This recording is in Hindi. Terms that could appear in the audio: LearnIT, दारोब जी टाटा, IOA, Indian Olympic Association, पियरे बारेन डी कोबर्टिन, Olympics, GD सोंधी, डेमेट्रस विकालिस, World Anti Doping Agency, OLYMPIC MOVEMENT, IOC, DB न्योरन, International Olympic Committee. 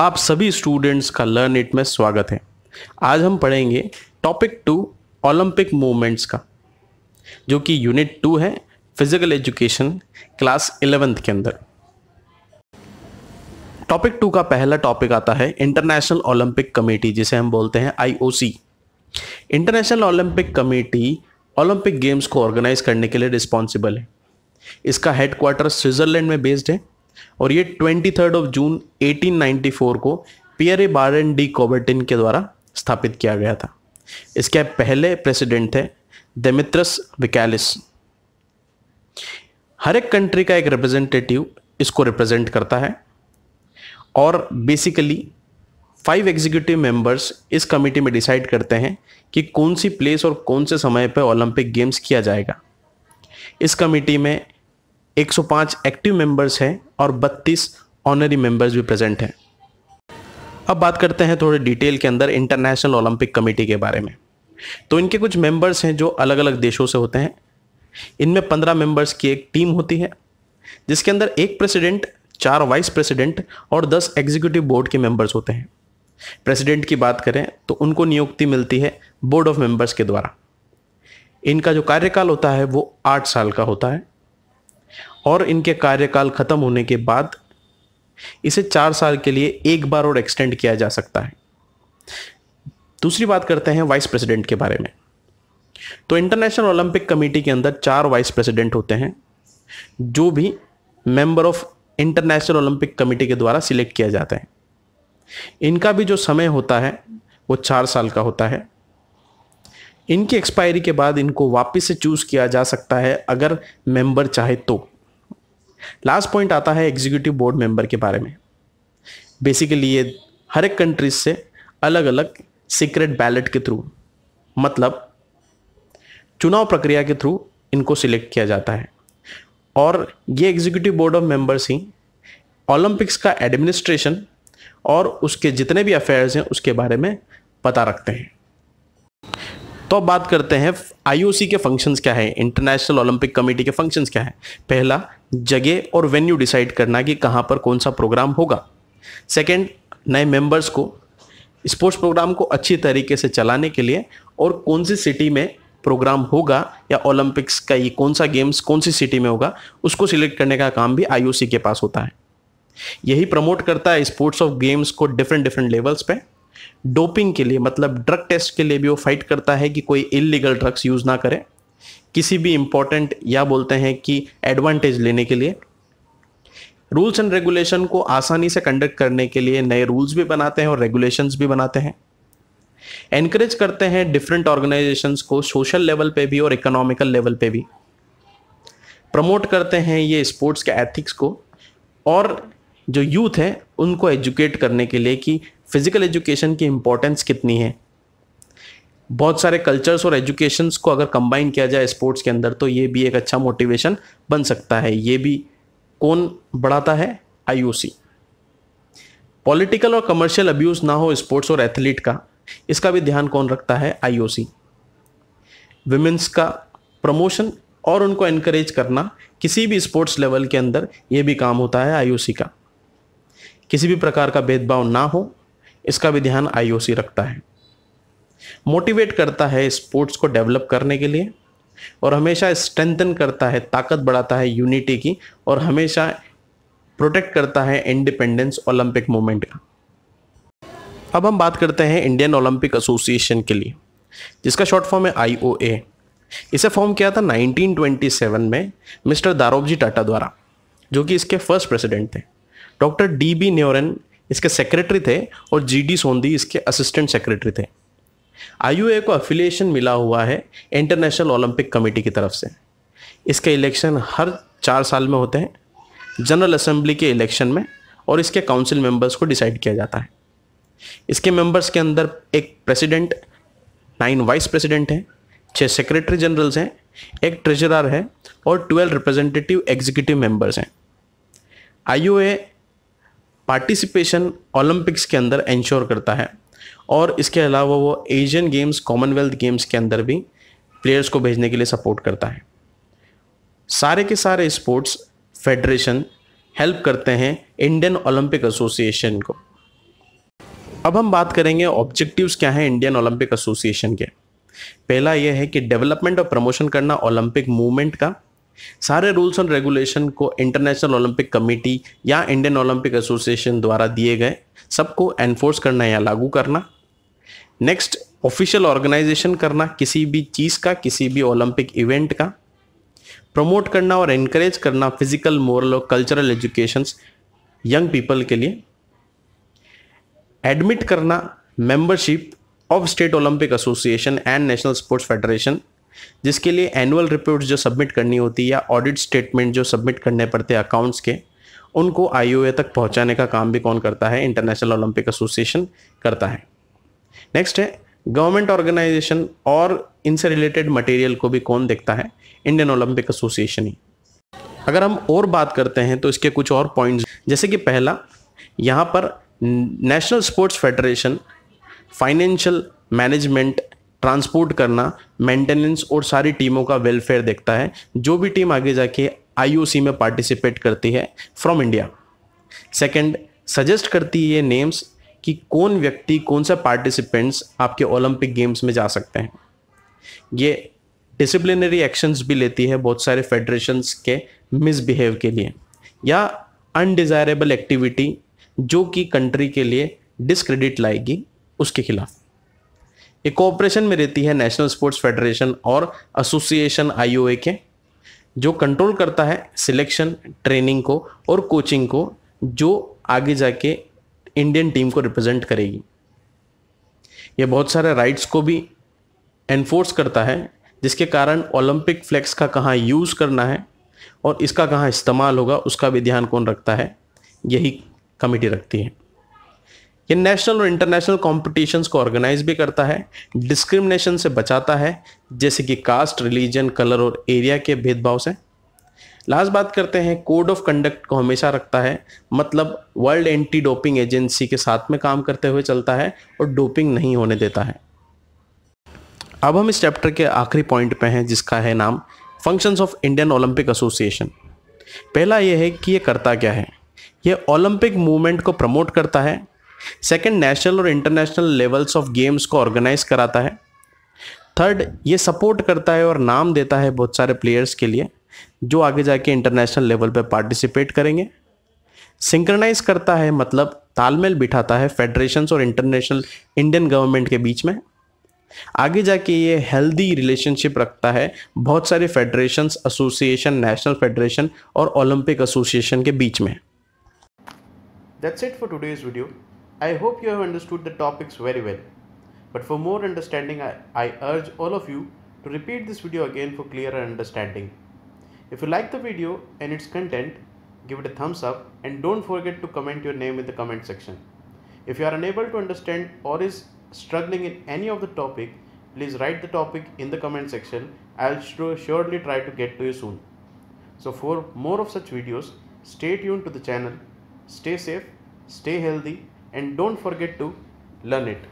आप सभी स्टूडेंट्स का लर्न इट में स्वागत है। आज हम पढ़ेंगे टॉपिक 2 ओलंपिक मूवमेंट्स का, जो कि यूनिट 2 है फिजिकल एजुकेशन क्लास 11 के अंदर। टॉपिक 2 का पहला टॉपिक आता है इंटरनेशनल ओलंपिक कमेटी, जिसे हम बोलते हैं IOC। International Olympic committee Olympic games को ऑर्गेनाइज करने के लिए रिस्पॉन्सिबल है। इसका हेडक्वार्टर स्विट्जरलैंड में बेस्ड है और ये 23 जून 1894 को पियरे बारेन डी कोबर्टिन के द्वारा स्थापित किया गया था। इसके पहले प्रेसिडेंट थे डेमेट्रस विकालिस। हर एक कंट्री का एक रिप्रेजेंटेटिव इसको रिप्रेजेंट करता है और बेसिकली 5 एग्जीक्यूटिव मेंबर्स इस कमेटी में डिसाइड करते हैं कि कौन सी प्लेस और कौन से समय पर ओलंपिक गेम्स किया जाएगा। इस कमेटी में 105 एक्टिव मेंबर्स हैं और 32 ऑनरी मेंबर्स भी प्रेजेंट हैं। अब बात करते हैं थोड़े डिटेल के अंदर इंटरनेशनल ओलंपिक कमेटी के बारे में। तो इनके कुछ मेंबर्स हैं जो अलग अलग देशों से होते हैं। इनमें 15 मेंबर्स की एक टीम होती है, जिसके अंदर एक प्रेसिडेंट, 4 वाइस प्रेसिडेंट और 10 एग्जीक्यूटिव बोर्ड के मेंबर्स होते हैं। प्रेसिडेंट की बात करें तो उनको नियुक्ति मिलती है बोर्ड ऑफ मेंबर्स के द्वारा। इनका जो कार्यकाल होता है वो 8 साल का होता है और इनके कार्यकाल खत्म होने के बाद इसे 4 साल के लिए एक बार और एक्सटेंड किया जा सकता है। दूसरी बात करते हैं वाइस प्रेसिडेंट के बारे में। तो इंटरनेशनल ओलंपिक कमेटी के अंदर 4 वाइस प्रेसिडेंट होते हैं, जो भी member of international Olympic committee के द्वारा सिलेक्ट किया जाता है। इनका भी जो समय होता है वो 4 साल का होता है। इनकी एक्सपायरी के बाद इनको वापस से चूज़ किया जा सकता है अगर मेंबर चाहे तो। लास्ट पॉइंट आता है एग्जीक्यूटिव बोर्ड मेंबर के बारे में। बेसिकली ये हर एक कंट्रीज से अलग अलग सीक्रेट बैलेट के थ्रू, मतलब चुनाव प्रक्रिया के थ्रू इनको सिलेक्ट किया जाता है और ये एग्जीक्यूटिव बोर्ड ऑफ मेंबर्स ही ओलंपिक्स का एडमिनिस्ट्रेशन और उसके जितने भी अफेयर्स हैं उसके बारे में पता रखते हैं। तो अब बात करते हैं IOC के फंक्शंस क्या है, इंटरनेशनल ओलंपिक कमेटी के फंक्शंस क्या है। पहला, जगह और वेन्यू डिसाइड करना कि कहाँ पर कौन सा प्रोग्राम होगा। सेकंड, नए मेंबर्स को स्पोर्ट्स प्रोग्राम को अच्छी तरीके से चलाने के लिए और कौन सी सिटी में प्रोग्राम होगा या ओलंपिक्स का ये कौन सा गेम्स कौन सी सिटी में होगा उसको सिलेक्ट करने का काम भी IOC के पास होता है। यही प्रमोट करता है स्पोर्ट्स ऑफ गेम्स को डिफरेंट लेवल्स पे। डोपिंग के लिए, मतलब ड्रग टेस्ट के लिए भी वो फाइट करता है कि कोई इलीगल ड्रग्स यूज़ ना करे किसी भी इम्पोर्टेंट या बोलते हैं कि एडवांटेज लेने के लिए। रूल्स एंड रेगुलेशन को आसानी से कंडक्ट करने के लिए नए रूल्स भी बनाते हैं और रेगुलेशंस भी बनाते हैं। एनकरेज करते हैं डिफरेंट ऑर्गेनाइजेशंस को सोशल लेवल पे भी और इकोनॉमिकल लेवल पे भी। प्रमोट करते हैं ये स्पोर्ट्स के एथिक्स को और जो यूथ है उनको एजुकेट करने के लिए कि फिजिकल एजुकेशन की इम्पोर्टेंस कितनी है। बहुत सारे कल्चर्स और एजुकेशंस को अगर कंबाइन किया जाए स्पोर्ट्स के अंदर तो ये भी एक अच्छा मोटिवेशन बन सकता है। ये भी कौन बढ़ाता है? IOC। पॉलिटिकल और कमर्शियल अब्यूज ना हो स्पोर्ट्स और एथलीट का, इसका भी ध्यान कौन रखता है? IOC। विमेंस का प्रमोशन और उनको एनकरेज करना किसी भी स्पोर्ट्स लेवल के अंदर, ये भी काम होता है IOC का। किसी भी प्रकार का भेदभाव ना हो इसका भी ध्यान IOC रखता है। मोटिवेट करता है स्पोर्ट्स को डेवलप करने के लिए और हमेशा स्ट्रेंथन करता है, ताकत बढ़ाता है यूनिटी की और हमेशा प्रोटेक्ट करता है इंडिपेंडेंस ओलंपिक मूवमेंट का। अब हम बात करते हैं इंडियन ओलंपिक एसोसिएशन के लिए, जिसका शॉर्ट फॉर्म है IOA। इसे फॉर्म किया था 1927 में मिस्टर दारोब जी टाटा द्वारा, जो कि इसके फर्स्ट प्रेसिडेंट थे। डॉक्टर DB न्योरन इसके सेक्रेटरी थे और GD सोंधी इसके असिस्टेंट सेक्रेटरी थे। IOA को अफिलिएशन मिला हुआ है इंटरनेशनल ओलंपिक कमेटी की तरफ से। इसके इलेक्शन हर 4 साल में होते हैं जनरल असेंबली के इलेक्शन में और इसके काउंसिल मेंबर्स को डिसाइड किया जाता है। इसके मेंबर्स के अंदर एक प्रेसिडेंट, 9 वाइस प्रेसिडेंट हैं, 6 सेक्रेटरी जनरल्स हैं, एक ट्रेजरर है और 12 रिप्रेजेंटेटिव एग्जीक्यूटिव मेंबर्स हैं। IOA पार्टिसिपेशन ओलंपिक्स के अंदर इंश्योर करता है और इसके अलावा वो एशियन गेम्स, कॉमनवेल्थ गेम्स के अंदर भी प्लेयर्स को भेजने के लिए सपोर्ट करता है। सारे के सारे स्पोर्ट्स फेडरेशन हेल्प करते हैं इंडियन ओलंपिक एसोसिएशन को। अब हम बात करेंगे ऑब्जेक्टिव्स क्या हैं इंडियन ओलंपिक एसोसिएशन के। पहला यह है कि डेवलपमेंट और प्रमोशन करना ओलंपिक मूवमेंट का। सारे रूल्स एंड रेगुलेशन को इंटरनेशनल ओलंपिक कमेटी या इंडियन ओलंपिक एसोसिएशन द्वारा दिए गए सबको एनफोर्स करना या लागू करना। नेक्स्ट, ऑफिशियल ऑर्गेनाइजेशन करना किसी भी चीज़ का, किसी भी ओलंपिक इवेंट का। प्रमोट करना और एनकरेज करना फिजिकल, मोरल और कल्चरल एजुकेशंस यंग पीपल के लिए। एडमिट करना membership of state Olympic association and national sports federation, जिसके लिए एनुअल रिपोर्ट्स जो सबमिट करनी होती है या ऑडिट स्टेटमेंट जो सबमिट करने पड़ते हैं अकाउंट्स के, उनको आईओए तक पहुंचाने का काम भी कौन करता है, इंटरनेशनल ओलंपिक एसोसिएशन करता है। नेक्स्ट है गवर्नमेंट ऑर्गेनाइजेशन और इनसे रिलेटेड मटेरियल को भी कौन देखता है, इंडियन ओलंपिक एसोसिएशन ही। अगर हम और बात करते हैं तो इसके कुछ और पॉइंट्स, जैसे कि पहला, यहाँ पर national sports federation financial management, transport करना, मेंटेनेंस और सारी टीमों का वेलफेयर देखता है, जो भी टीम आगे जाके आईओसी में पार्टिसिपेट करती है फ्रॉम इंडिया। सेकंड, सजेस्ट करती है नेम्स कि कौन व्यक्ति, कौन सा पार्टिसिपेंट्स आपके ओलंपिक गेम्स में जा सकते हैं। ये डिसिप्लिनरी एक्शंस भी लेती है बहुत सारे फेडरेशंस के मिसबिहेव के लिए या अनडिज़ायरेबल एक्टिविटी जो कि कंट्री के लिए डिस्क्रेडिट लाएगी, उसके खिलाफ। एक कोऑपरेशन में रहती है नेशनल स्पोर्ट्स फेडरेशन और एसोसिएशन आईओए के, जो कंट्रोल करता है सिलेक्शन, ट्रेनिंग को और कोचिंग को, जो आगे जाके इंडियन टीम को रिप्रेजेंट करेगी। ये बहुत सारे राइट्स को भी एनफोर्स करता है, जिसके कारण ओलंपिक फ्लैग्स का कहाँ यूज़ करना है और इसका कहाँ इस्तेमाल होगा, उसका भी ध्यान कौन रखता है, यही कमेटी रखती है। ये नेशनल और इंटरनेशनल कॉम्पिटिशन्स को ऑर्गेनाइज भी करता है, डिस्क्रिमिनेशन से बचाता है, जैसे कि कास्ट, रिलीजन, कलर और एरिया के भेदभाव से। लास्ट बात करते हैं, कोड ऑफ कंडक्ट को हमेशा रखता है, मतलब वर्ल्ड एंटी डोपिंग एजेंसी के साथ में काम करते हुए चलता है और डोपिंग नहीं होने देता है। अब हम इस चैप्टर के आखिरी पॉइंट पे हैं, जिसका है नाम functions of Indian Olympic association. पहला यह है कि ये करता क्या है। यह ओलंपिक मूवमेंट को प्रमोट करता है। सेकंड, नेशनल और इंटरनेशनल लेवल्स ऑफ गेम्स को ऑर्गेनाइज कराता है। थर्ड, ये सपोर्ट करता है और नाम देता है बहुत सारे प्लेयर्स के लिए जो आगे जाके इंटरनेशनल लेवल पे पार्टिसिपेट करेंगे। सिंक्रनाइज करता है, मतलब तालमेल बिठाता है फेडरेशंस और इंटरनेशनल इंडियन गवर्नमेंट के बीच में। आगे जाके ये हेल्दी रिलेशनशिप रखता है बहुत सारे फेडरेशंस, एसोसिएशन, नेशनल फेडरेशन और ओलंपिक एसोसिएशन के बीच में। That's it for today's video. I hope you have understood the topics very well. But for more understanding, I urge all of you to repeat this video again for clearer understanding. If you like the video and its content, give it a thumbs up and don't forget to comment your name in the comment section. If you are unable to understand or is struggling in any of the topic, please write the topic in the comment section. I'll surely try to get to you soon. So for more of such videos, stay tuned to the channel. Stay safe, stay healthy, and don't forget to learn it.